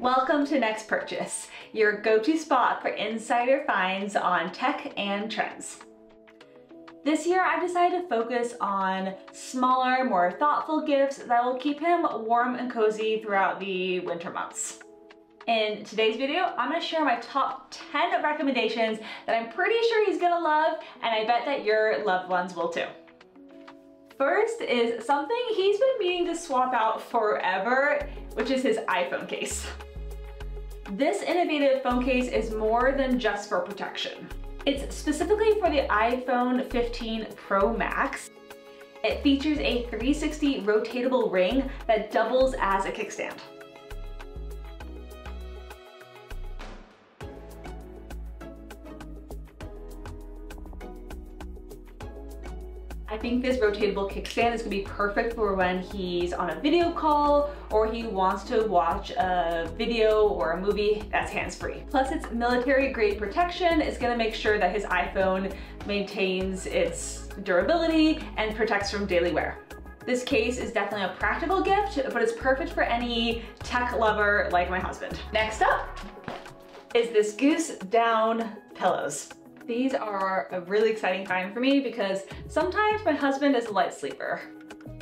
Welcome to Next Purchase, your go-to spot for insider finds on tech and trends. This year, I've decided to focus on smaller, more thoughtful gifts that will keep him warm and cozy throughout the winter months. In today's video, I'm gonna share my top 10 recommendations that I'm pretty sure he's gonna love, and I bet that your loved ones will too. First is something he's been meaning to swap out forever, which is his iPhone case. This innovative phone case is more than just for protection. It's specifically for the iPhone 15 Pro Max. It features a 360 rotatable ring that doubles as a kickstand. I think this rotatable kickstand is gonna be perfect for when he's on a video call or he wants to watch a video or a movie that's hands-free. Plus, its military-grade protection is gonna make sure that his iPhone maintains its durability and protects from daily wear. This case is definitely a practical gift, but it's perfect for any tech lover like my husband. Next up is this Goose Down pillows. These are a really exciting find for me because sometimes my husband is a light sleeper.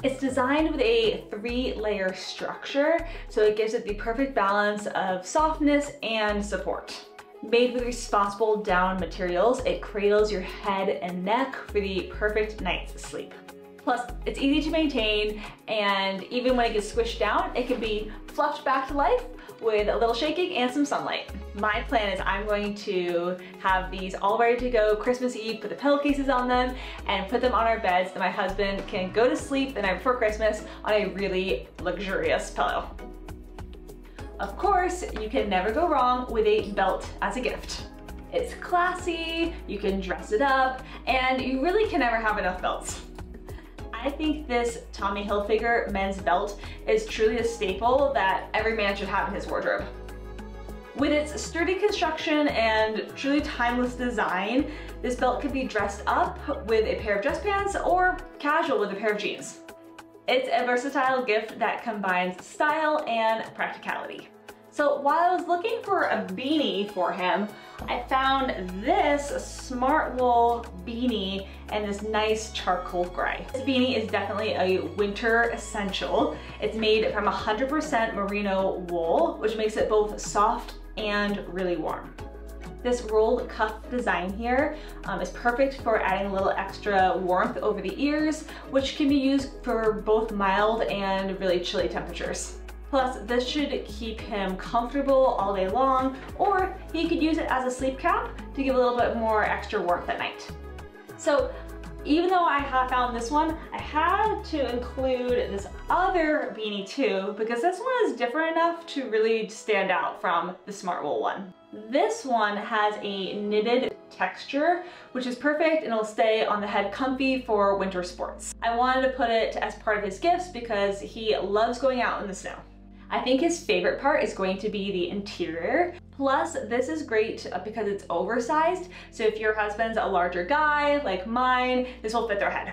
It's designed with a 3-layer structure, so it gives it the perfect balance of softness and support. Made with responsible down materials, it cradles your head and neck for the perfect night's sleep. Plus, it's easy to maintain, and even when it gets squished down, it can be fluffed back to life with a little shaking and some sunlight. My plan is I'm going to have these all ready to go Christmas Eve, put the pillowcases on them, and put them on our beds so my husband can go to sleep the night before Christmas on a really luxurious pillow. Of course, you can never go wrong with a belt as a gift. It's classy, you can dress it up, and you really can never have enough belts. I think this Tommy Hilfiger men's belt is truly a staple that every man should have in his wardrobe. With its sturdy construction and truly timeless design, this belt can be dressed up with a pair of dress pants or casual with a pair of jeans. It's a versatile gift that combines style and practicality. So while I was looking for a beanie for him, I found this Smartwool beanie and this nice charcoal gray. This beanie is definitely a winter essential. It's made from 100% merino wool, which makes it both soft and really warm. This rolled cuff design here is perfect for adding a little extra warmth over the ears, which can be used for both mild and really chilly temperatures. Plus, this should keep him comfortable all day long, or he could use it as a sleep cap to give a little bit more extra warmth at night. So even though I have found this one, I had to include this other beanie too, because this one is different enough to really stand out from the Smartwool one. This one has a knitted texture, which is perfect and will stay on the head comfy for winter sports. I wanted to put it as part of his gifts because he loves going out in the snow. I think his favorite part is going to be the interior. Plus, this is great because it's oversized, so if your husband's a larger guy like mine, this will fit their head.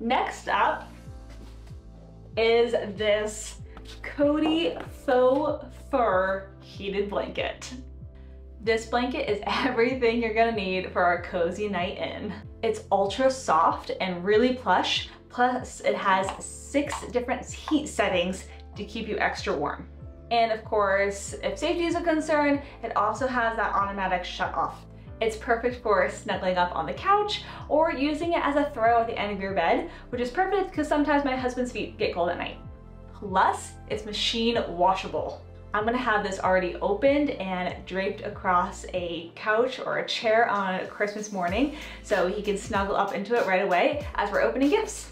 Next up is this Codi faux fur heated blanket. This blanket is everything you're gonna need for our cozy night in. It's ultra soft and really plush, plus it has 6 different heat settings to keep you extra warm. And of course, if safety is a concern, it also has that automatic shut off. It's perfect for snuggling up on the couch or using it as a throw at the end of your bed, which is perfect because sometimes my husband's feet get cold at night. Plus, it's machine washable. I'm gonna have this already opened and draped across a couch or a chair on Christmas morning so he can snuggle up into it right away as we're opening gifts.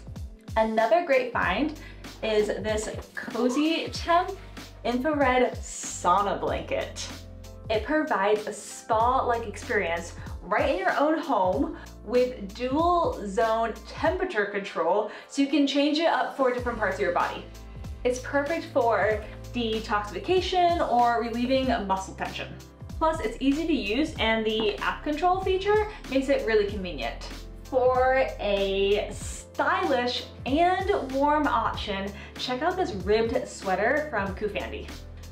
Another great find is this Cozy Temp infrared sauna blanket. It provides a spa-like experience right in your own home with dual zone temperature control so you can change it up for different parts of your body. It's perfect for detoxification or relieving muscle tension. Plus, it's easy to use and the app control feature makes it really convenient. For a stylish and warm option, check out this ribbed sweater from Cozy.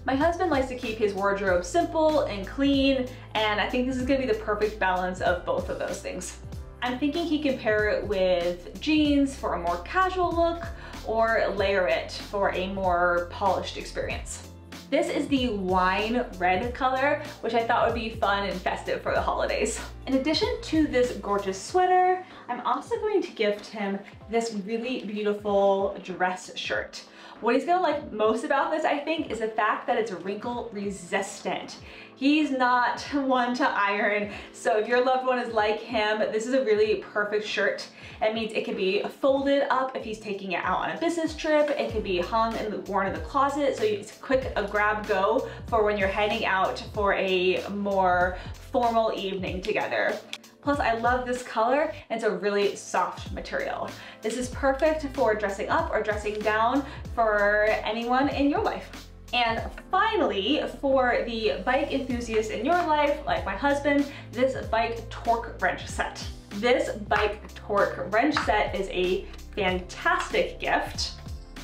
My husband likes to keep his wardrobe simple and clean, and I think this is gonna be the perfect balance of both of those things. I'm thinking he can pair it with jeans for a more casual look, or layer it for a more polished experience. This is the wine red color, which I thought would be fun and festive for the holidays. In addition to this gorgeous sweater, I'm also going to gift him this really beautiful dress shirt. What he's gonna like most about this, I think, is the fact that it's wrinkle resistant. He's not one to iron, so if your loved one is like him, this is a really perfect shirt. It means it can be folded up if he's taking it out on a business trip. It can be hung and worn in the closet, so it's quick a grab-go for when you're heading out for a more formal evening together. Plus, I love this color, and it's a really soft material. This is perfect for dressing up or dressing down for anyone in your life. And finally, for the bike enthusiast in your life, like my husband, this bike torque wrench set. This bike torque wrench set is a fantastic gift.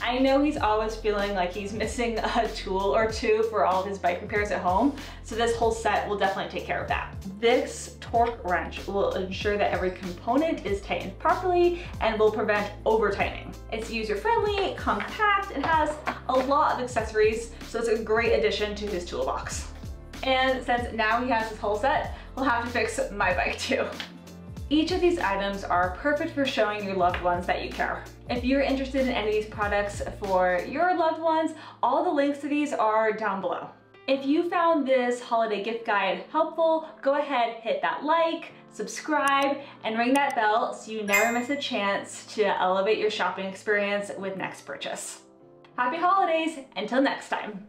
I know he's always feeling like he's missing a tool or two for all of his bike repairs at home, so this whole set will definitely take care of that. This torque wrench will ensure that every component is tightened properly and will prevent over-tightening. It's user-friendly, compact, and has a lot of accessories, so it's a great addition to his toolbox. And since now he has this whole set, we'll have to fix my bike too. Each of these items are perfect for showing your loved ones that you care. If you're interested in any of these products for your loved ones, all the links to these are down below. If you found this holiday gift guide helpful, go ahead, hit that like, subscribe, and ring that bell so you never miss a chance to elevate your shopping experience with Next Purchase. Happy holidays, until next time.